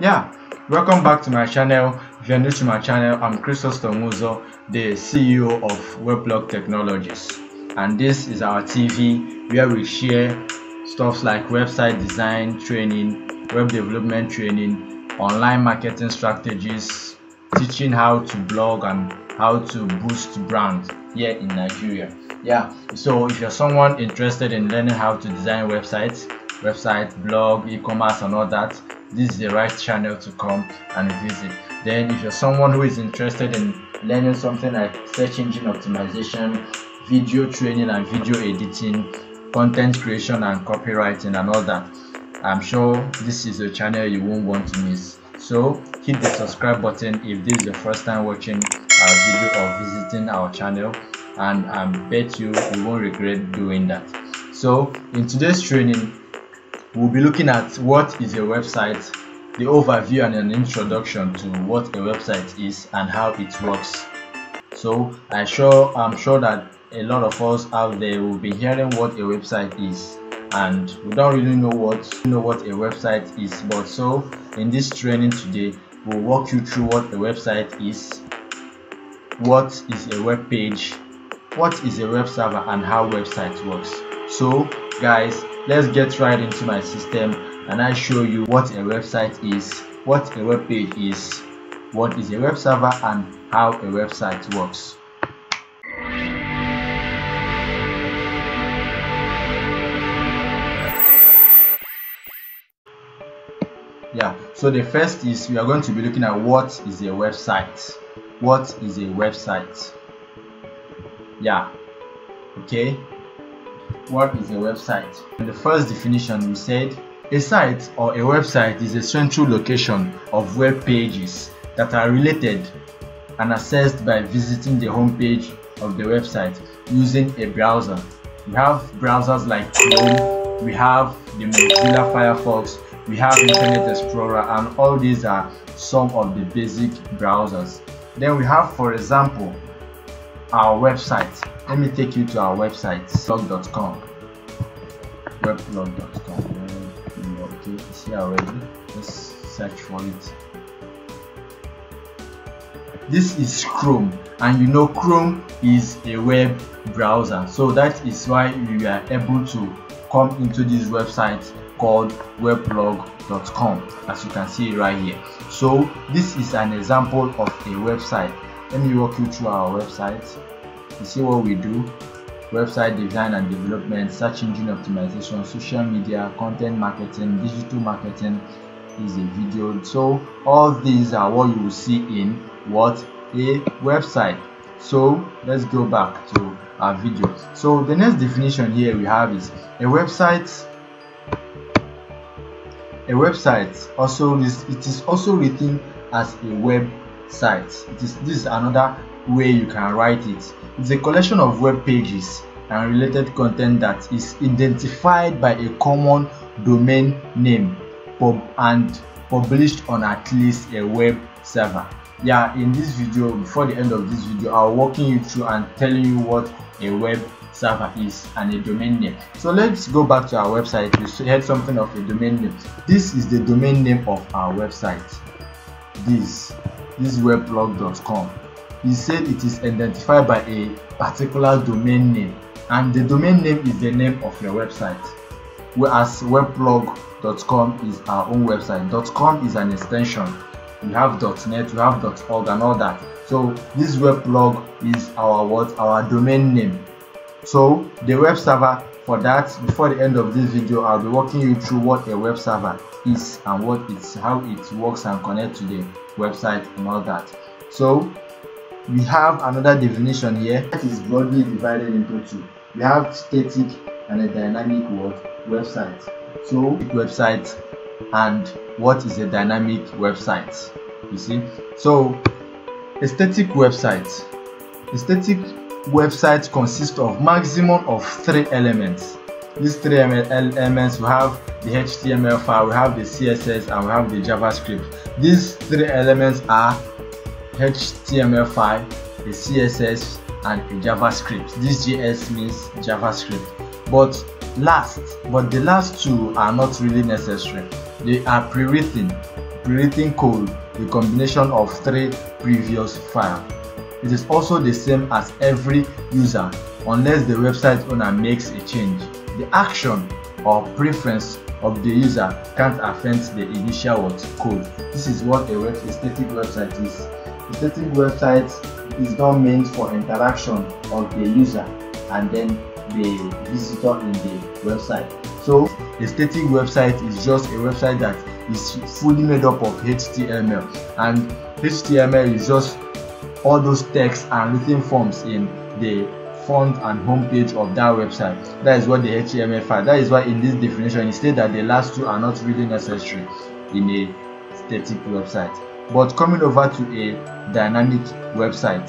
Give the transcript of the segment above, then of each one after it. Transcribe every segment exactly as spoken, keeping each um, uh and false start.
Yeah, welcome back to my channel. If you're new to my channel, I'm Christos Tomuzo, the C E O of Weblog Technologies, and this is our T V where we share stuff like website design training, web development training, online marketing strategies, teaching how to blog and how to boost brand here in Nigeria. Yeah, so if you're someone interested in learning how to design websites, website, blog, e-commerce and all that, this is the right channel to come and visit. Then if you're someone who is interested in learning something like search engine optimization, video training and video editing, content creation and copywriting and all that, I'm sure this is a channel you won't want to miss. So hit the subscribe button if this is your first time watching our video or visiting our channel, and I bet you you won't regret doing that. So in today's training, we'll be looking at what is a website, the overview and an introduction to what a website is and how it works. So I sure I'm sure that a lot of us out there will be hearing what a website is, and we don't really know what know what a website is. But so in this training today, we'll walk you through what a website is, what is a web page, what is a web server, and how website works. So guys, let's get right into my system and I show you what a website is, what a web page is, what is a web server, and how a website works. Yeah, so the first is we are going to be looking at what is a website. What is a website? Yeah, okay. What is a website? In the first definition, we said a site or a website is a central location of web pages that are related and accessed by visiting the home page of the website using a browser. We have browsers like Chrome, we have the Mozilla Firefox, we have Internet Explorer, and all these are some of the basic browsers. Then we have, for example, our website. Let me take you to our website, weblog dot com. Weblog dot com. Okay, it's here already. Let's search for it. This is Chrome, and you know Chrome is a web browser, so that is why we are able to come into this website called weblog dot com, as you can see right here. So this is an example of a website. Let me walk you through our website. You see what we do: website design and development, search engine optimization, social media, content marketing, digital marketing is a video. So all these are what you will see in what a website. So let's go back to our video. So the next definition here we have is a website. A website also is it is also written as a web site. It is this is another way you can write it. It's a collection of web pages and related content that is identified by a common domain name pub and published on at least a web server. Yeah, in this video, before the end of this video, I'll walking you through and telling you what a web server is and a domain name. So let's go back to our website. We had something of a domain name. This is the domain name of our website. This, this weblog dot com. He said it is identified by a particular domain name, and the domain name is the name of your website, whereas weblog dot com is our own website. .com is an extension. We have .net, we have .org and all that. So this weblog is our what? Our domain name. So the web server for that, before the end of this video, I'll be walking you through what a web server is and what it's how it works and connects to the website and all that. So we have another definition here that is broadly divided into two. We have static and a dynamic word website. So website and what is a dynamic website? You see? So a static website. A static website consists of maximum of three elements. These three elements, we have the H T M L file, we have the C S S, and we have the JavaScript. These three elements are H T M L file, a C S S, and a JavaScript. This J S means JavaScript. But last, but the last two are not really necessary. They are pre-written. creating code, a combination of three previous files. It is also the same as every user unless the website owner makes a change. The action or preference of the user can't affect the initial what code. This is what a, web, a static website is. A static website is not meant for interaction of the user and then the visitor in the website. So a static website is just a website that is fully made up of H T M L, and H T M L is just all those texts and written forms in the font and homepage of that website. That is what the H T M L file. That is why in this definition it states that the last two are not really necessary in a static website. But coming over to a dynamic website,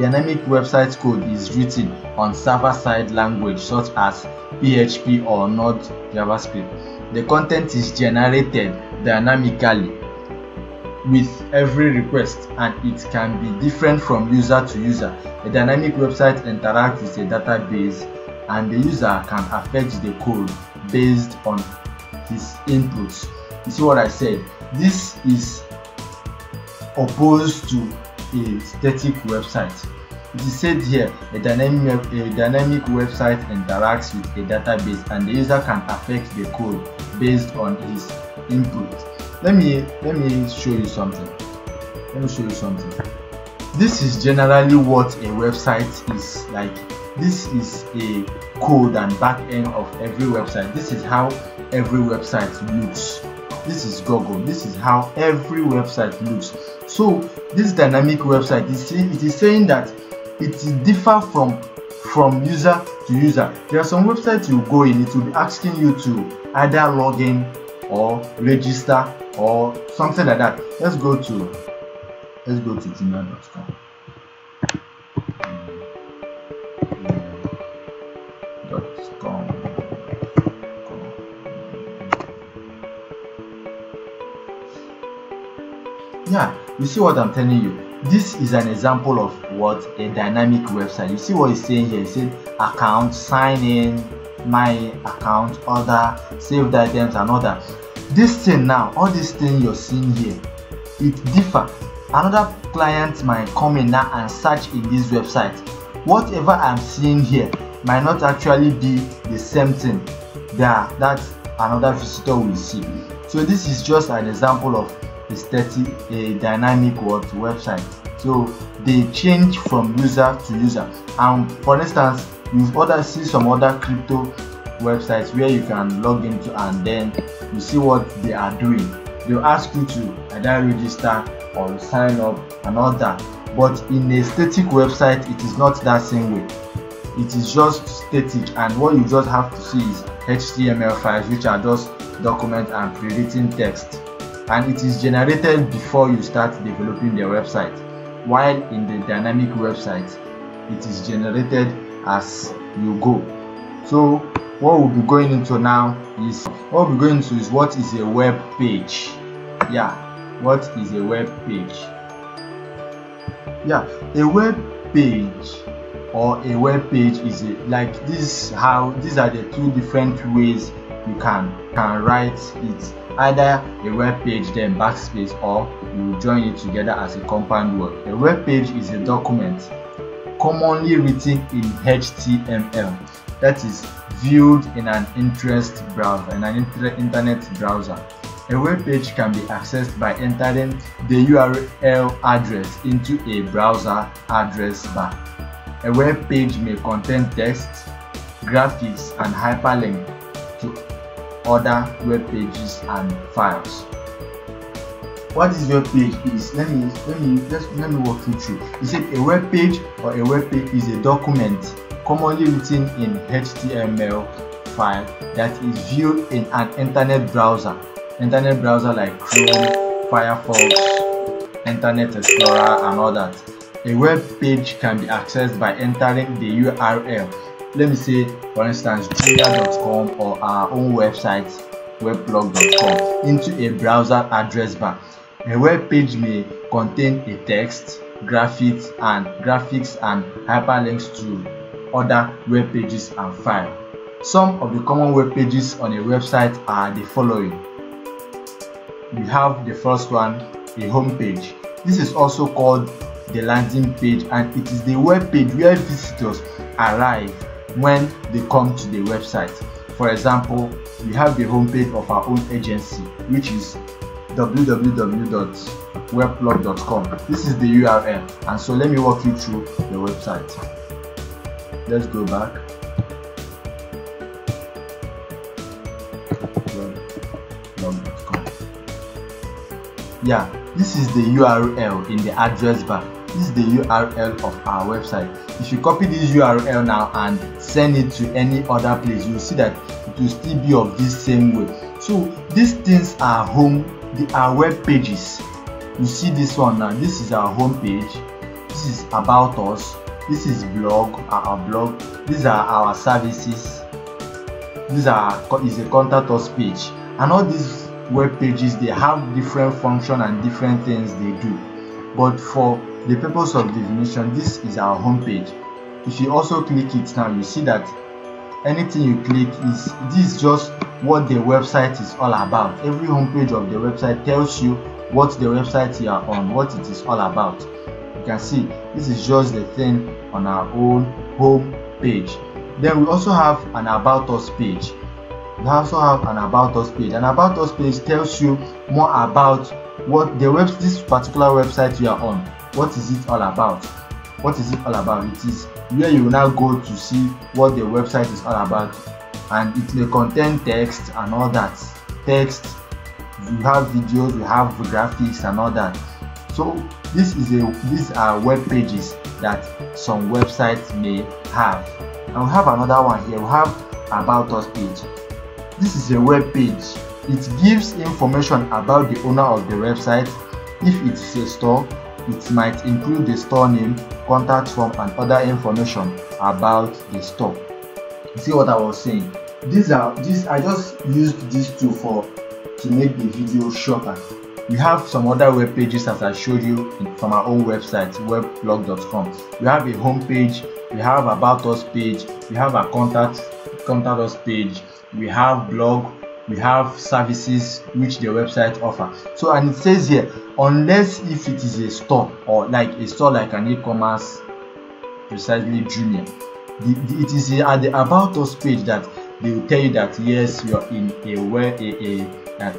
dynamic website code is written on server-side language such as P H P or Node JavaScript. The content is generated dynamically with every request, and it can be different from user to user. A dynamic website interacts with a database, and the user can affect the code based on his inputs. You see what I said? This is opposed to a static website. It is said here a dynamic, a dynamic website interacts with a database, and the user can affect the code based on his input. Let me let me show you something. Let me show you something. This is generally what a website is like. This is a code and back end of every website. This is how every website looks. This is Google. This is how every website looks. So this dynamic website is saying, it is saying that it differs from from user to user. There are some websites you go in, it will be asking you to either log in or register or something like that. Let's go to let's go to Jumia dot com. Yeah, you see what I'm telling you. This is an example of what a dynamic website. You see what it's saying here. It said account, sign in, my account, other, saved items, and other. This thing now, all this thing you're seeing here, it differs. Another client might come in now and search in this website. Whatever I'm seeing here might not actually be the same thing that that another visitor will see. So this is just an example of a static, a dynamic what website. So they change from user to user. And for instance, you've also seen some other crypto websites where you can log into and then you see what they are doing. They'll ask you to either register or sign up and all that. But in a static website, it is not that same way. It is just static, and what you just have to see is H T M L files, which are just document and pre-written text, and it is generated before you start developing the website. While in the dynamic website, it is generated as you go. So what we'll be going into now is what we're going to is what is a web page. Yeah, what is a web page? Yeah, a web page or a web page is a, like this. How these are the two different ways you can can write it. Either a web page then backspace, or you join it together as a compound word. A web page is a document commonly written in H T M L that is viewed in an interest browser, in an internet browser. A web page can be accessed by entering the U R L address into a browser address bar. A web page may contain text, graphics, and hyperlink to other web pages and files. What is web page is? Let me let me just let me walk you through. Is it a web page or a web page is a document commonly written in H T M L file that is viewed in an internet browser. Internet browser like Chrome, Firefox, Internet Explorer, and all that. A web page can be accessed by entering the U R L. Let me say, for instance, Jumia dot com or our own website, weblog dot com, into a browser address bar. A web page may contain a text, graphics, and graphics and hyperlinks to other web pages and files. Some of the common web pages on a website are the following: you have the first one, a home page. This is also called the landing page, and it is the web page where visitors arrive when they come to the website. For example, we have the home page of our own agency, which is w w w dot weblog dot com. This is the U R L, and so let me walk you through the website. Let's go back. Yeah, this is the U R L in the address bar. This is the U R L of our website. If you copy this U R L now and send it to any other place, you'll see that it will still be of this same way. So these things are home, they are web pages. You see this one now. This is our home page. This is about us. This is blog, our blog. These are our services. These are is a contact us page, and all these web pages, they have different function and different things they do, but for the purpose of definition, this is our home page. If you also click it now, you see that anything you click is this is just what the website is all about. Every home page of the website tells you what the website you are on, what it is all about. You can see this is just the thing on our own home page. Then we also have an about us page. We also have an about us page. An about us page tells you more about what the web, this particular website you are on. What is it all about? What is it all about? It is where you will now go to see what the website is all about, and it may contain text and all that. Text. You have videos. You have graphics and all that. So this is a these are web pages that some websites may have. And we have another one here. We have about us page. This is a web page. It gives information about the owner of the website. If it's a store, it might include the store name, contact form, and other information about the store. See what I was saying? These are these. I just used these two for to make the video shorter. We have some other web pages as I showed you from our own website, weblog dot com. We have a home page. We have about us page. We have a contact contact us page. We have blog, we have services which the website offers. So, and it says here, unless if it is a store or like a store like an e-commerce, precisely Jumia, the, the, it is at the about us page that they will tell you that yes, you are in a where a, a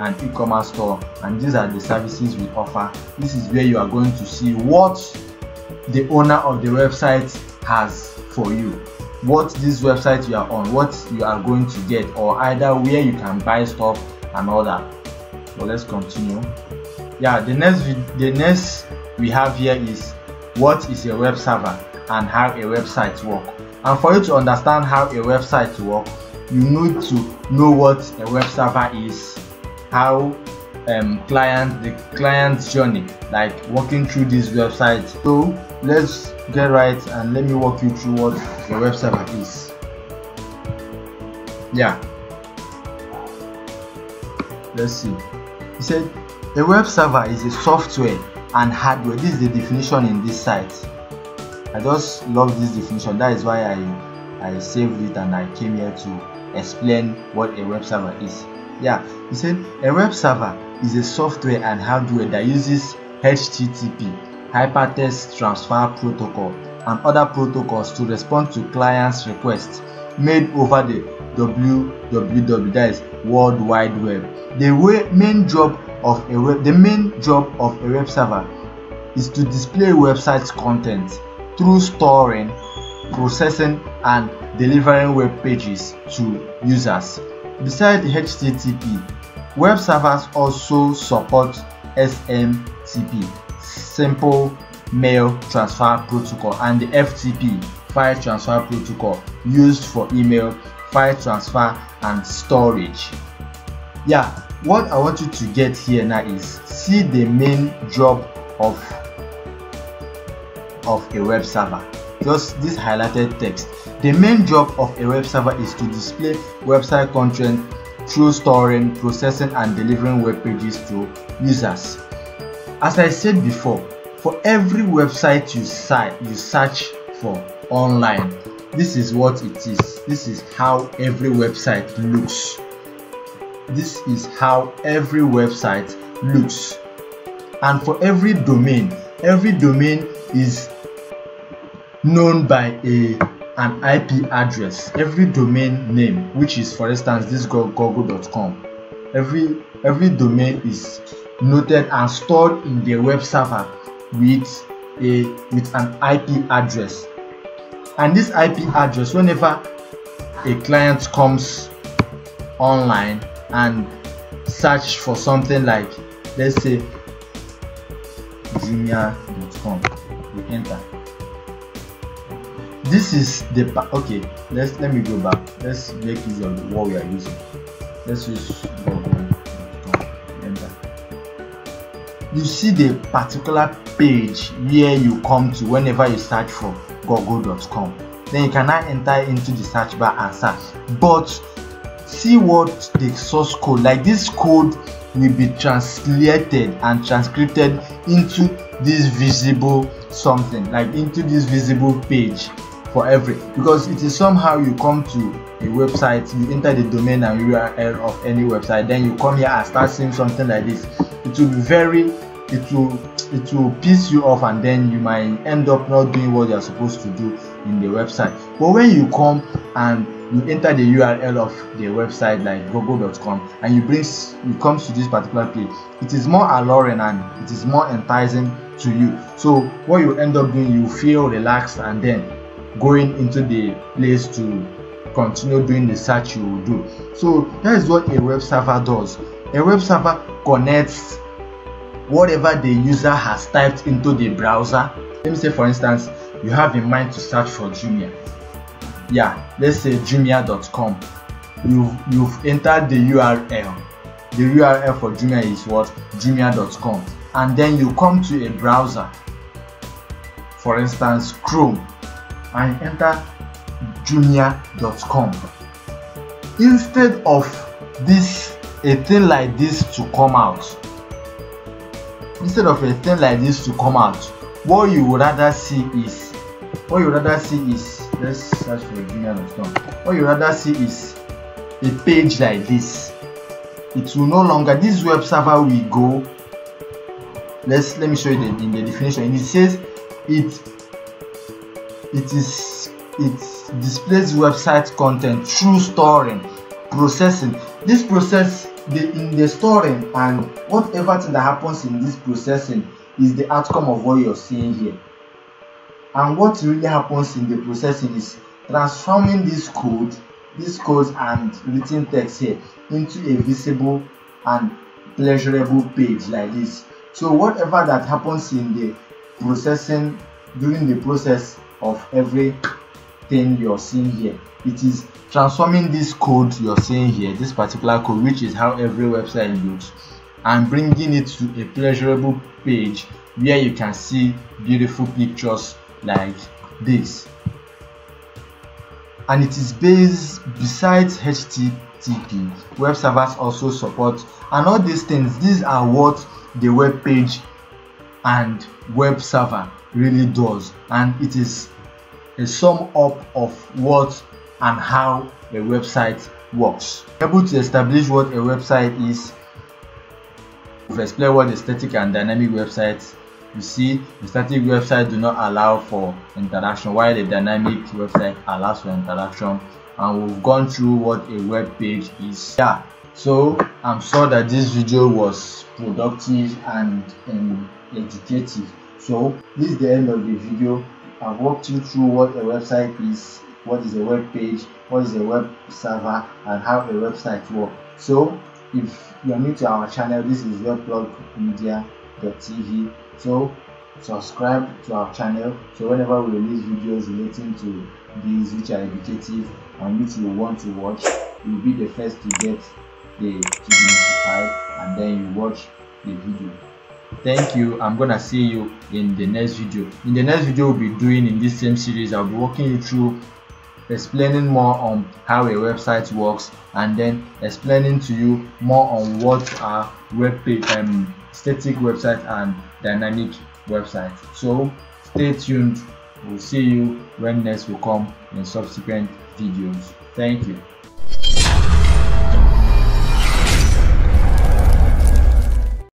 an e-commerce store, and these are the services we offer. This is where you are going to see what the owner of the website has for you, what this website you are on, what you are going to get, or either where you can buy stuff and all that. So let's continue. Yeah, the next the next we have here is what is a web server and how a website works. And for you to understand how a website works, you need to know what a web server is, how um, client the client's journey, like walking through this website. So let's get right and let me walk you through what the web server is. Yeah, let's see. He said the web server is a software and hardware. This is the definition in this site. I just love this definition. That is why I I saved it and I came here to explain what a web server is. Yeah, he said a web server is a software and hardware that uses H T T P, Hypertext Transfer Protocol, and other protocols to respond to clients' requests made over the W W W, that is World Wide Web. The way, main job of a web, the main job of a web server is to display website's content through storing, processing, and delivering web pages to users. Besides H T T P, web servers also support S M T P, Simple Mail Transfer Protocol, and the F T P, File Transfer Protocol, used for email, file transfer, and storage. Yeah, what I want you to get here now is see the main job of of a web server. Just this highlighted text. The main job of a web server is to display website content through storing, processing, and delivering web pages to users. As I said before, for every website you search, you search for online, this is what it is. This is how every website looks. This is how every website looks. And for every domain, every domain is known by a an I P address, every domain name, which is, for instance, this google dot com. Every every domain is noted and stored in the web server with a with an I P address. And this I P address, whenever a client comes online and search for something like, let's say, Jumia dot com, we enter. This is the okay. Let's let me go back. Let's make use of what we are using. Let's use google dot com. Enter. You see the particular page where you come to whenever you search for google dot com. Then you can now enter into the search bar and search. But see what the source code, like this code will be translated and transcripted into this visible something, like into this visible page for every, because it is somehow you come to a website, you enter the domain and U R L of any website, then you come here and start seeing something like this. It will be very, it will, it will piss you off, and then you might end up not doing what you are supposed to do in the website. But when you come and you enter the U R L of the website like google dot com, and you bring, it comes to this particular page, it is more alluring and it is more enticing to you. So what you end up doing, you feel relaxed, and then going into the place to continue doing the search you will do. So that is what a web server does. A web server connects whatever the user has typed into the browser. Let me say, for instance, you have in mind to search for Jumia. Yeah, let's say Jumia dot com. You've, you've entered the U R L. The U R L for Jumia is what? Jumia dot com. And then you come to a browser, for instance Chrome, and enter Jumia dot com. Instead of this a thing like this to come out instead of a thing like this to come out what you would rather see is what you rather see is let's search for Jumia dot com. What you rather see is a page like this. It will no longer, this web server will go, let's let me show you the, in the definition. It says it it is it displays website content through storing, processing. This process, the, in the storing and whatever thing that happens in this processing is the outcome of what you're seeing here. And what really happens in the processing is transforming this code, this code and written text here into a visible and pleasurable page like this. So whatever that happens in the processing, during the process of everything you're seeing here, it is transforming this code you're seeing here, this particular code, which is how every website looks, and bringing it to a pleasurable page where you can see beautiful pictures like this. And it is based, besides H T T P, web servers also support, and all these things, these are what the web page and web server really does, and it is a sum up of what and how a website works. Able to establish what a website is, we've explained what the static and dynamic websites. You see, the static website do not allow for interaction, while the dynamic website allows for interaction, and we've gone through what a web page is. Yeah. So I'm sure that this video was productive and, and educative. So this is the end of the video. I've walked you through what a website is, what is a web page, what is a web server, and how a website works. So if you're new to our channel, this is weblog media dot T V. So subscribe to our channel, so whenever we release videos relating to these which are educative and which you want to watch, you'll be the first to get the notified, and then you watch the video. Thank you. I'm gonna see you in the next video. In the next video we'll be doing in this same series, I'll be walking you through, explaining more on how a website works, and then explaining to you more on what are web page, um, static website and dynamic website. So stay tuned. We'll see you when next we come in subsequent videos. Thank you.